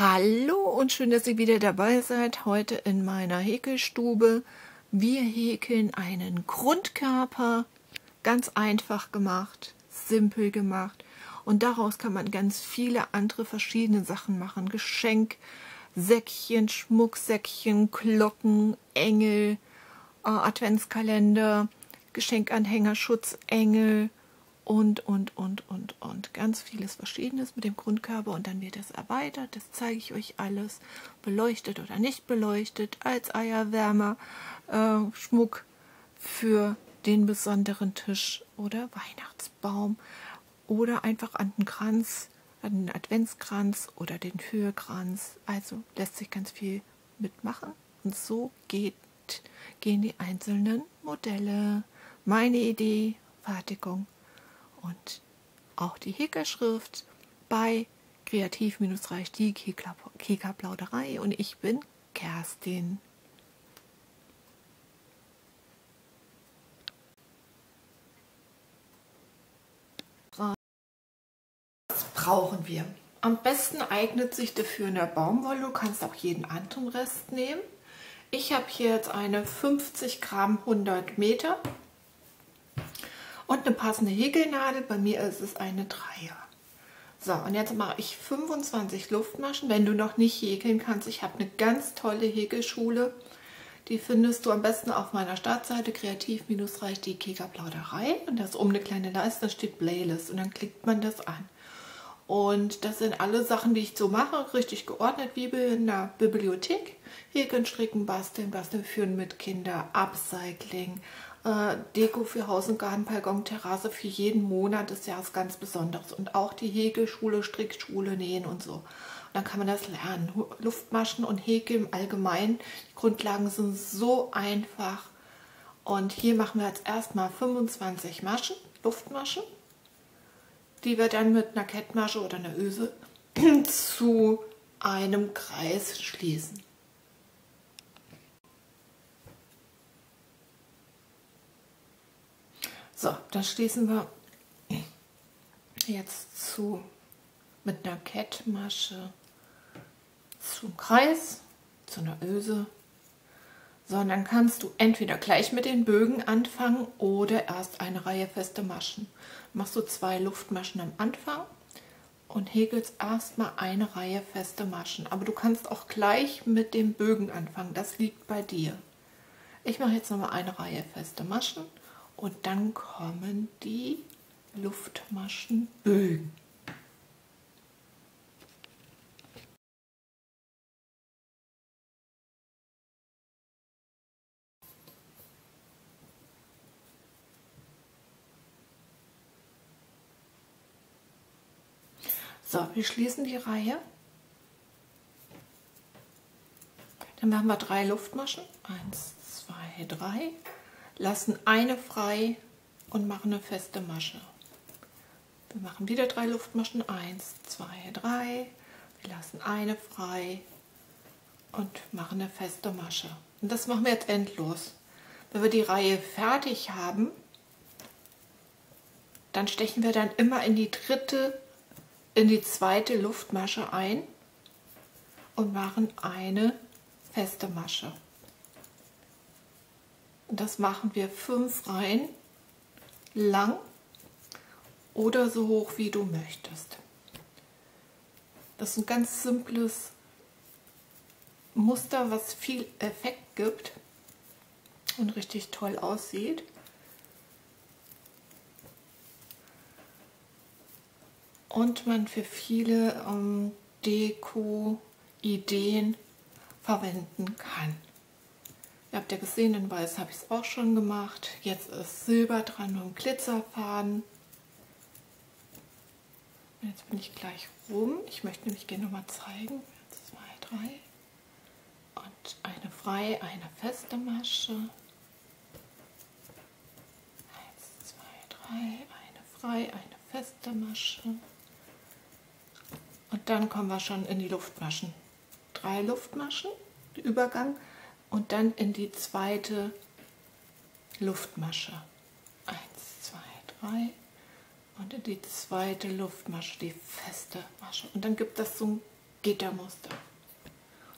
Hallo und schön, dass ihr wieder dabei seid, heute in meiner Häkelstube. Wir häkeln einen Grundkörper, ganz einfach gemacht, simpel gemacht und daraus kann man ganz viele andere verschiedene Sachen machen. Geschenksäckchen, Schmucksäckchen, Glocken, Engel, Adventskalender, Geschenkanhänger, Schutzengel und. Ganz vieles Verschiedenes mit dem Grundkörper und dann wird es erweitert. Das zeige ich euch alles. Beleuchtet oder nicht beleuchtet, als Eierwärmer, Schmuck für den besonderen Tisch oder Weihnachtsbaum oder einfach an den Kranz, an den Adventskranz oder den Türkranz. Also lässt sich ganz viel mitmachen und so gehen die einzelnen Modelle. Meine Idee, Fertigung. Und auch die Häkelschrift bei Kreativ-Reich DIY Kekaplauderei und ich bin Kerstin. Was brauchen wir? Am besten eignet sich dafür eine Baumwolle, du kannst auch jeden anderen Rest nehmen. Ich habe hier jetzt eine 50 Gramm 100 Meter. Und eine passende Häkelnadel, bei mir ist es eine 3er. So, und jetzt mache ich 25 Luftmaschen, wenn du noch nicht häkeln kannst. Ich habe eine ganz tolle Häkelschule, die findest du am besten auf meiner Startseite Kreativ-Reich DIY Kekaplauderei. Und da ist oben eine kleine Leiste, da steht Playlist und dann klickt man das an. Und das sind alle Sachen, die ich so mache, richtig geordnet wie in einer Bibliothek. Häkeln, stricken, basteln, führen mit Kinder, Upcycling, Deko für Haus und Garten, Balkon, Terrasse, für jeden Monat des Jahres ganz Besonderes. Und auch die Häkelschule, Strickschule, Nähen und so. Und dann kann man das lernen. Luftmaschen und Häkeln im Allgemeinen. Die Grundlagen sind so einfach. Und hier machen wir jetzt erstmal 25 Maschen, Luftmaschen, die wir dann mit einer Kettmasche oder einer Öse zu einem Kreis schließen. So, dann schließen wir jetzt mit einer Kettmasche zum Kreis, zu einer Öse. So, und dann kannst du entweder gleich mit den Bögen anfangen oder erst eine Reihe feste Maschen. Machst du 2 Luftmaschen am Anfang und häkelst erstmal eine Reihe feste Maschen. Aber du kannst auch gleich mit den Bögen anfangen, das liegt bei dir. Ich mache jetzt nochmal eine Reihe feste Maschen. Und dann kommen die Luftmaschenbögen. So, wir schließen die Reihe. Dann machen wir 3 Luftmaschen. 1, 2, 3. Lassen eine frei und machen eine feste Masche. Wir machen wieder 3 Luftmaschen, 1, 2, 3. Wir lassen eine frei und machen eine feste Masche. Und das machen wir jetzt endlos. Wenn wir die Reihe fertig haben, dann stechen wir dann immer in die zweite Luftmasche ein und machen eine feste Masche. Das machen wir 5 Reihen lang oder so hoch wie du möchtest. Das ist ein ganz simples Muster, was viel Effekt gibt und richtig toll aussieht. Und man für viele Deko-Ideen verwenden kann. Ihr habt ja gesehen, in Weiß habe ich es auch schon gemacht. Jetzt ist Silber dran mit einem Glitzerfaden. Jetzt bin ich gleich rum. Ich möchte nämlich gerne nochmal zeigen. 1, 2, 3. Und eine freie, eine feste Masche. 1, 2, 3. Eine freie, eine feste Masche. Und dann kommen wir schon in die Luftmaschen. 3 Luftmaschen, Übergang. Und dann in die zweite Luftmasche. 1, 2, 3. Und in die zweite Luftmasche, die feste Masche. Und dann gibt das so ein Gittermuster.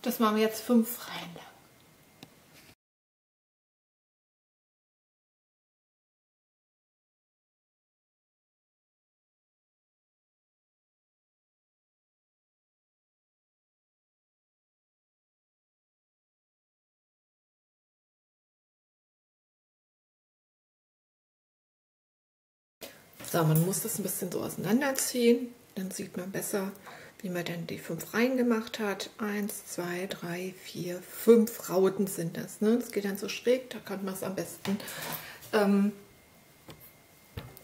Das machen wir jetzt 5 Reihen lang. So, man muss das ein bisschen so auseinanderziehen, dann sieht man besser, wie man dann die 5 Reihen gemacht hat. 1, 2, 3, 4, 5 Rauten sind das. Ne? Das geht dann so schräg, da kann man es am besten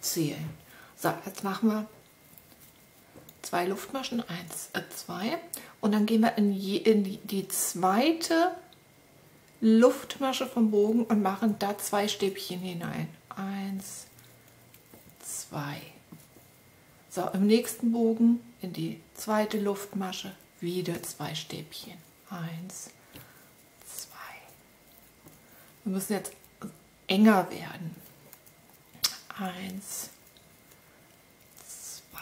zählen. So, jetzt machen wir 2 Luftmaschen, 1, 2 und dann gehen wir in die zweite Luftmasche vom Bogen und machen da 2 Stäbchen hinein. 1, 2. So, im nächsten Bogen in die zweite Luftmasche wieder 2 Stäbchen. 1, 2. Wir müssen jetzt enger werden. 1, 2.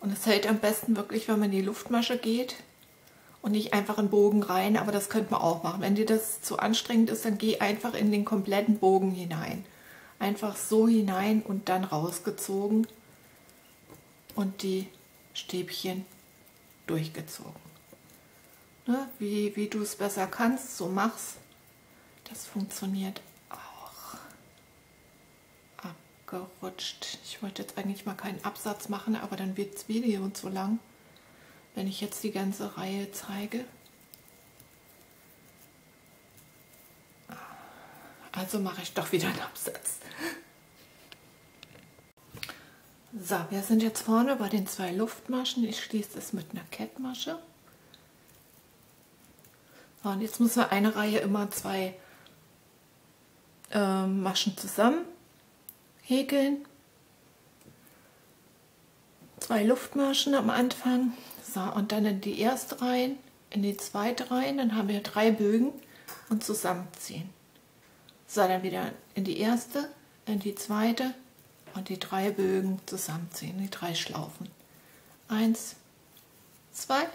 Und es hält am besten wirklich, wenn man in die Luftmasche geht und nicht einfach in den Bogen rein, aber das könnte man auch machen. Wenn dir das zu anstrengend ist, dann geh einfach in den kompletten Bogen hinein. Einfach so hinein und dann rausgezogen und die Stäbchen durchgezogen. Ne? Wie du es besser kannst, so mach's. Das funktioniert auch. Abgerutscht. Ich wollte jetzt eigentlich mal keinen Absatz machen, aber dann wird das Video zu lang, wenn ich jetzt die ganze Reihe zeige. Also mache ich doch wieder einen Absatz. So, wir sind jetzt vorne bei den 2 Luftmaschen. Ich schließe es mit einer Kettmasche. Und jetzt müssen wir eine Reihe immer 2 Maschen zusammen häkeln. 2 Luftmaschen am Anfang. So, und dann in die erste Reihe, in die zweite Reihe. Dann haben wir 3 Bögen und zusammenziehen. So, dann wieder in die erste, in die zweite und die 3 Bögen zusammenziehen, die 3 Schlaufen. 1, 2,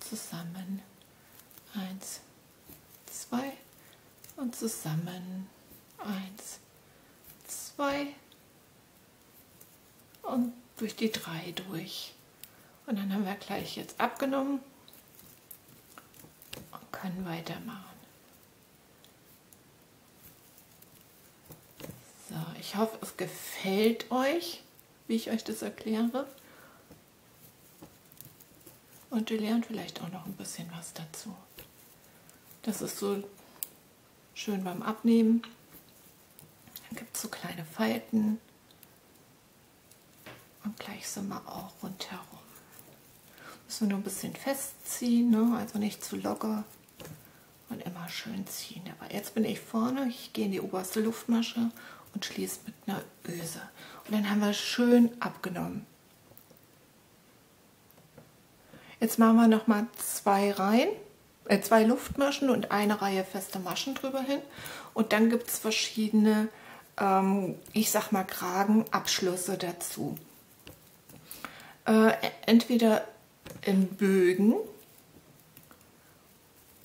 zusammen. 1, 2 und zusammen. 1, 2 und durch die 3 durch. Und dann haben wir gleich jetzt abgenommen und können weitermachen. Ich hoffe, es gefällt euch, wie ich euch das erkläre. Und ihr lernt vielleicht auch noch ein bisschen was dazu. Das ist so schön beim Abnehmen. Dann gibt es so kleine Falten. Und gleich sind wir auch rundherum. Müssen wir nur ein bisschen festziehen, ne? Also nicht zu locker. Und immer schön ziehen. Aber jetzt bin ich vorne, ich gehe in die oberste Luftmasche und schließe mit einer Öse. Und dann haben wir schön abgenommen. Jetzt machen wir nochmal 2 Reihen, 2 Luftmaschen und eine Reihe feste Maschen drüber hin. Und dann gibt es verschiedene, ich sag mal, Kragenabschlüsse dazu. Entweder in Bögen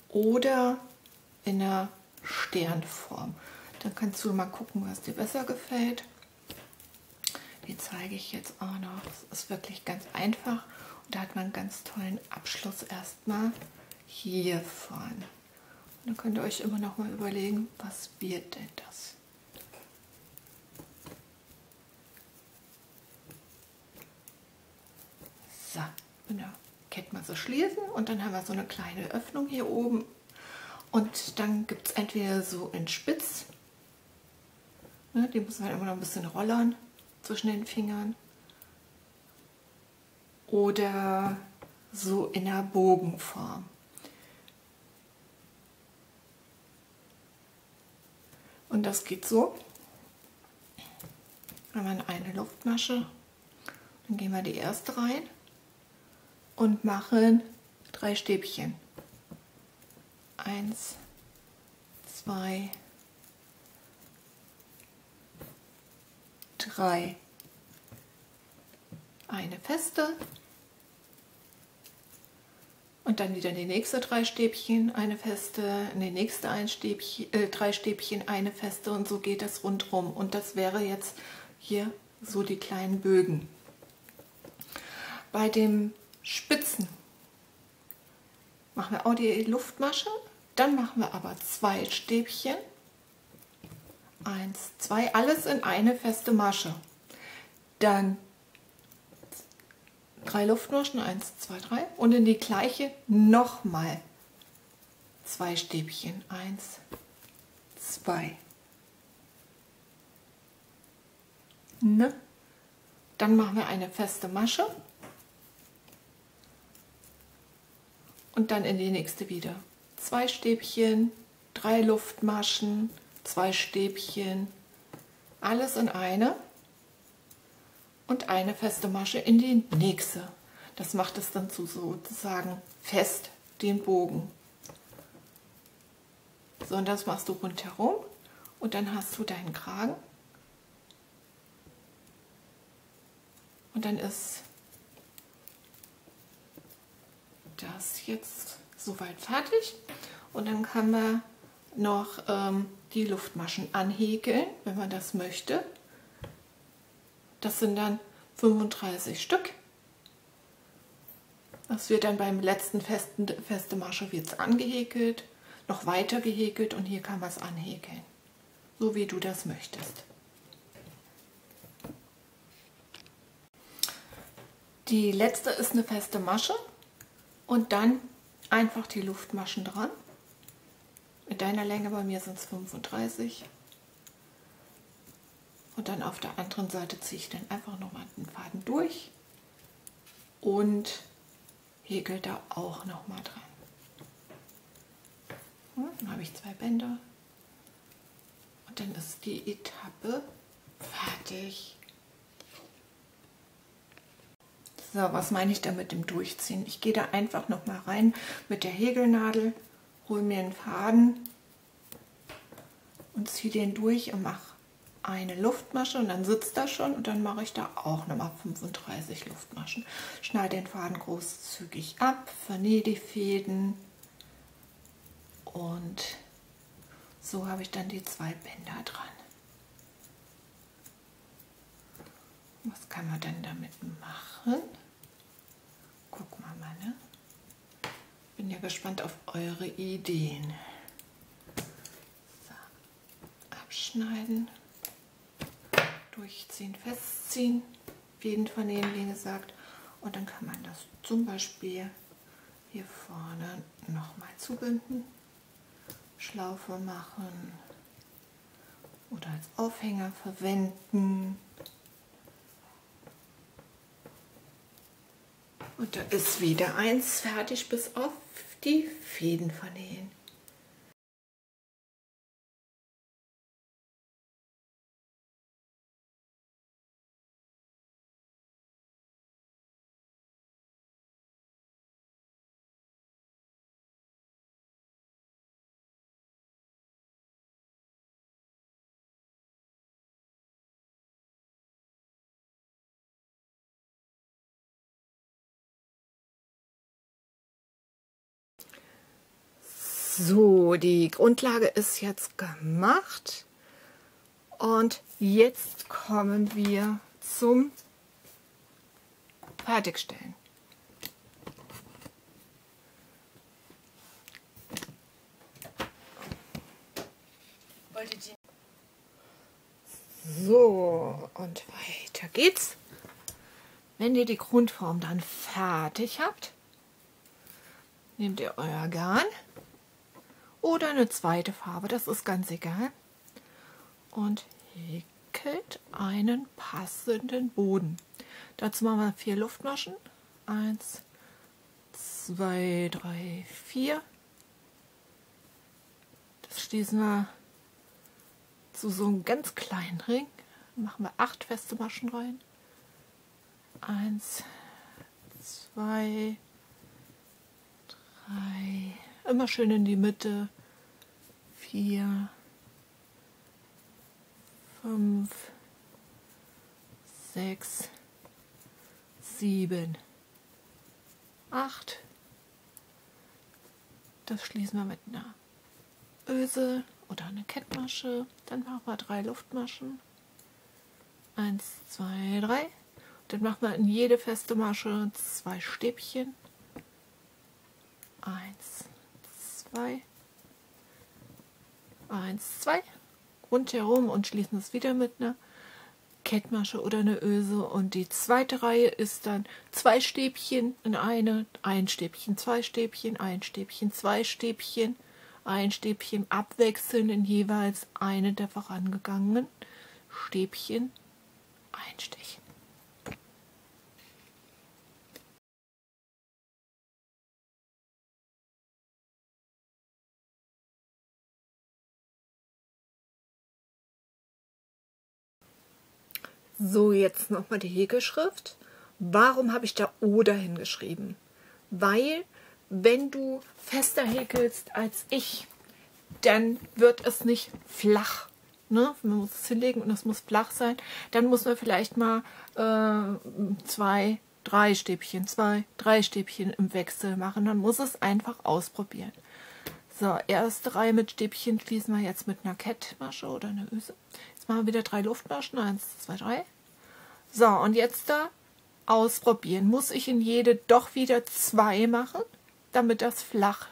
oder in einer Sternform. Dann kannst du mal gucken, was dir besser gefällt. Die zeige ich jetzt auch noch. Das ist wirklich ganz einfach. Und da hat man einen ganz tollen Abschluss erstmal hier vorne. Und dann könnt ihr euch immer noch mal überlegen, was wird denn das? So, mit der Kettmasse schließen und dann haben wir so eine kleine Öffnung hier oben. Und dann gibt es entweder so in Spitz. Die müssen wir immer noch ein bisschen rollern zwischen den Fingern. Oder so in der Bogenform. Und das geht so. Dann haben wir eine Luftmasche. Dann gehen wir die erste rein und machen 3 Stäbchen. 1, 2. 3, eine feste und dann wieder in die nächste 3 Stäbchen eine feste, in die nächste 3 Stäbchen eine feste, und so geht das rundrum. Und das wäre jetzt hier so die kleinen Bögen. Bei den Spitzen machen wir auch die Luftmasche, dann machen wir aber 2 Stäbchen, 1, 2, alles in eine feste Masche, dann 3 Luftmaschen, 1, 2, 3, und in die gleiche nochmal 2 Stäbchen, 1, 2, ne? Dann machen wir eine feste Masche und dann in die nächste wieder 2 Stäbchen, 3 Luftmaschen, 2 Stäbchen, alles in eine, und eine feste Masche in die nächste. Das macht es dann sozusagen fest, den Bogen. So, und das machst du rundherum und dann hast du deinen Kragen. Und dann ist das jetzt soweit fertig. Und dann kann man noch die Luftmaschen anhäkeln, wenn man das möchte. Das sind dann 35 Stück. Das wird dann beim letzten feste Masche wird's angehäkelt, noch weiter gehäkelt, und hier kann man es anhäkeln, so wie du das möchtest. Die letzte ist eine feste Masche und dann einfach die Luftmaschen dran. Mit deiner Länge, bei mir sind es 35. Und dann auf der anderen Seite ziehe ich dann einfach nochmal den Faden durch und häkel da auch nochmal dran. Dann habe ich 2 Bänder und dann ist die Etappe fertig. So, was meine ich da mit dem Durchziehen? Ich gehe da einfach nochmal rein mit der Häkelnadel, hole mir einen Faden und ziehe den durch und mache eine Luftmasche, und dann sitzt das schon, und dann mache ich da auch nochmal 35 Luftmaschen. Schneide den Faden großzügig ab, vernähe die Fäden, und so habe ich dann die 2 Bänder dran. Was kann man denn damit machen? Gucken wir mal, ne? Bin ja gespannt auf eure Ideen. So. Abschneiden, durchziehen, festziehen, Fäden vernähen, wie gesagt, und dann kann man das zum Beispiel hier vorne nochmal zubinden, Schlaufe machen oder als Aufhänger verwenden. Und da ist wieder eins fertig, bis auf die Fäden vernähen. So, die Grundlage ist jetzt gemacht und jetzt kommen wir zum Fertigstellen. So, und weiter geht's. Wenn ihr die Grundform dann fertig habt, nehmt ihr euer Garn oder eine zweite Farbe, das ist ganz egal, und häkelt einen passenden Boden. Dazu machen wir 4 Luftmaschen, 1, 2, 3, 4, das schließen wir zu so einem ganz kleinen Ring, machen wir 8 feste Maschen rein, 1, 2, 3, immer schön in die Mitte, 4, 5, 6, 7, 8, Das schließen wir mit einer Öse oder einer Kettmasche. Dann machen wir 3 Luftmaschen. 1, 2, 3. Und dann machen wir in jede feste Masche 2 Stäbchen. 1, 2. 1, 2. Rundherum und schließen es wieder mit einer Kettmasche oder eine Öse. Und die zweite Reihe ist dann 2 Stäbchen in eine, 1 Stäbchen, 2 Stäbchen, 1 Stäbchen, 2 Stäbchen, 1 Stäbchen, abwechselnd in jeweils eine der vorangegangenen Stäbchen einstechen. So, jetzt nochmal die Häkelschrift. Warum habe ich da oder hingeschrieben? Weil, wenn du fester häkelst als ich, dann wird es nicht flach. Ne? Man muss es hinlegen und es muss flach sein. Dann muss man vielleicht mal 2, 3 Stäbchen, 2, 3 Stäbchen im Wechsel machen. Dann muss es einfach ausprobieren. So, erste Reihe mit Stäbchen schließen wir jetzt mit einer Kettmasche oder einer Öse. Machen wir wieder 3 Luftmaschen, 1, 2, 3. So, und jetzt da ausprobieren. Muss ich in jede doch wieder 2 machen, damit das flach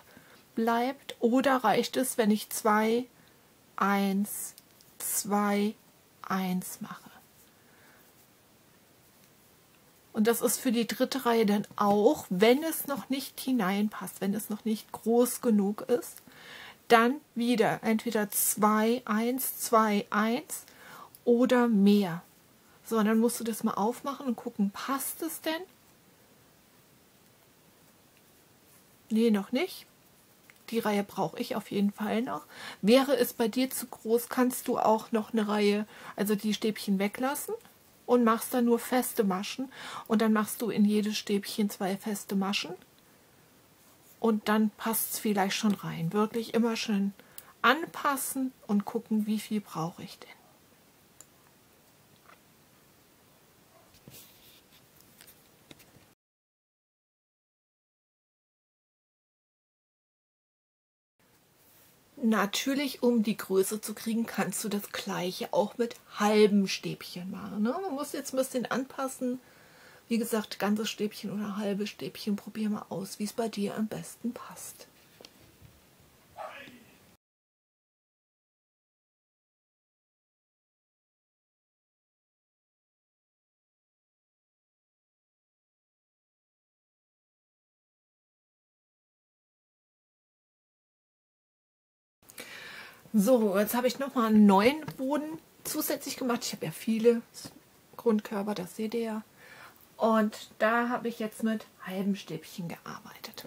bleibt? Oder reicht es, wenn ich 2, 1, 2, 1 mache? Und das ist für die dritte Reihe dann auch, wenn es noch nicht hineinpasst, wenn es noch nicht groß genug ist. Dann wieder entweder 2, 1, 2, 1 oder mehr. So, und dann musst du das mal aufmachen und gucken, passt es denn? Nee, noch nicht. Die Reihe brauche ich auf jeden Fall noch. Wäre es bei dir zu groß, kannst du auch noch eine Reihe, also die Stäbchen weglassen und machst dann nur feste Maschen. Und dann machst du in jedes Stäbchen 2 feste Maschen. Und dann passt es vielleicht schon rein. Wirklich immer schön anpassen und gucken, wie viel brauche ich denn. Natürlich, um die Größe zu kriegen, kannst du das Gleiche auch mit halben Stäbchen machen. Ne? Man muss jetzt ein bisschen anpassen. Wie gesagt, ganzes Stäbchen oder halbe Stäbchen, probier mal aus, wie es bei dir am besten passt. So, jetzt habe ich nochmal einen neuen Boden zusätzlich gemacht. Ich habe ja viele Grundkörper, das seht ihr ja. Und da habe ich jetzt mit halben Stäbchen gearbeitet.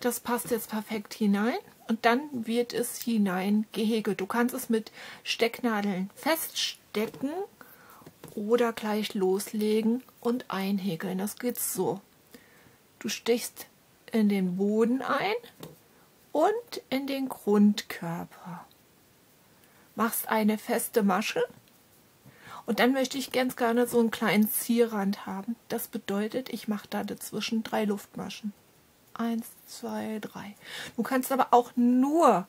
Das passt jetzt perfekt hinein und dann wird es hinein gehäkelt. Du kannst es mit Stecknadeln feststecken oder gleich loslegen und einhäkeln. Das geht so. Du stichst in den Boden ein und in den Grundkörper. Machst eine feste Masche. Und dann möchte ich ganz gerne so einen kleinen Zierrand haben. Das bedeutet, ich mache da dazwischen 3 Luftmaschen. 1, 2, 3. Du kannst aber auch nur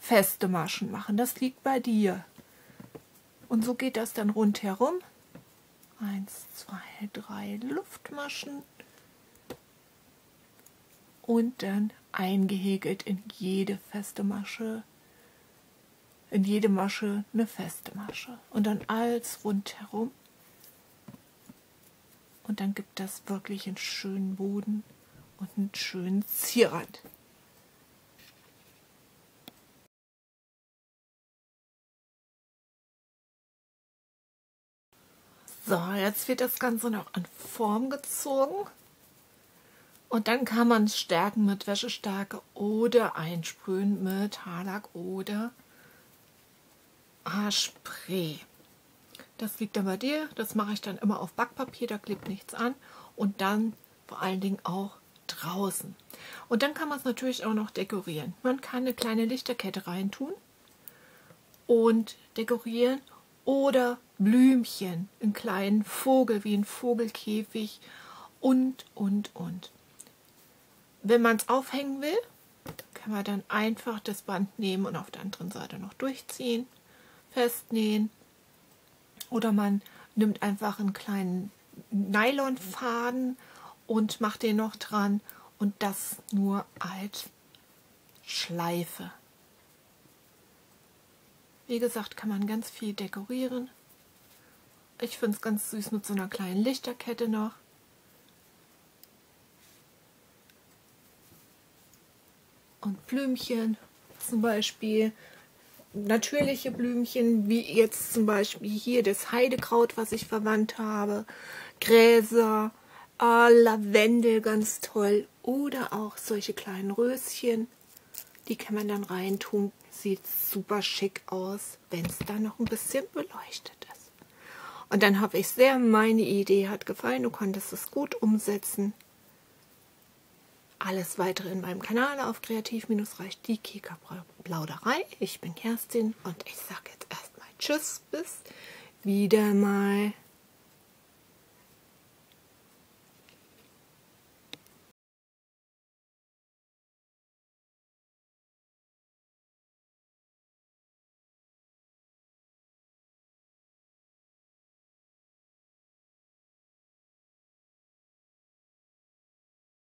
feste Maschen machen. Das liegt bei dir. Und so geht das dann rundherum. 1, 2, 3 Luftmaschen. Und dann eingehäkelt in jede feste Masche. In jede Masche eine feste Masche und dann alles rundherum und dann gibt das wirklich einen schönen Boden und einen schönen Zierrand. So, jetzt wird das Ganze noch in Form gezogen und dann kann man es stärken mit Wäschestärke oder einsprühen mit Haarlack oder Haarspray. Das liegt dann bei dir. Das mache ich dann immer auf Backpapier, da klebt nichts an. Und dann vor allen Dingen auch draußen. Und dann kann man es natürlich auch noch dekorieren. Man kann eine kleine Lichterkette reintun und dekorieren oder Blümchen, einen kleinen Vogel wie ein Vogelkäfig und. Wenn man es aufhängen will, Da können wir dann einfach das Band nehmen und auf der anderen Seite noch durchziehen, festnähen. Oder man nimmt einfach einen kleinen Nylonfaden und macht den noch dran und das nur als Schleife. Wie gesagt, kann man ganz viel dekorieren. Ich finde es ganz süß mit so einer kleinen Lichterkette noch. Und Blümchen zum Beispiel. Natürliche Blümchen, wie jetzt zum Beispiel hier das Heidekraut, was ich verwandt habe. Gräser, Lavendel, ganz toll. Oder auch solche kleinen Röschen. Die kann man dann reintun. Sieht super schick aus, wenn es dann noch ein bisschen beleuchtet ist. Und dann habe ich sehr, meine Idee hat gefallen. Du konntest es gut umsetzen. Alles weitere in meinem Kanal auf Kreativ-Reich die Kekaplauderei. Ich bin Kerstin und ich sage jetzt erstmal Tschüss, bis wieder mal.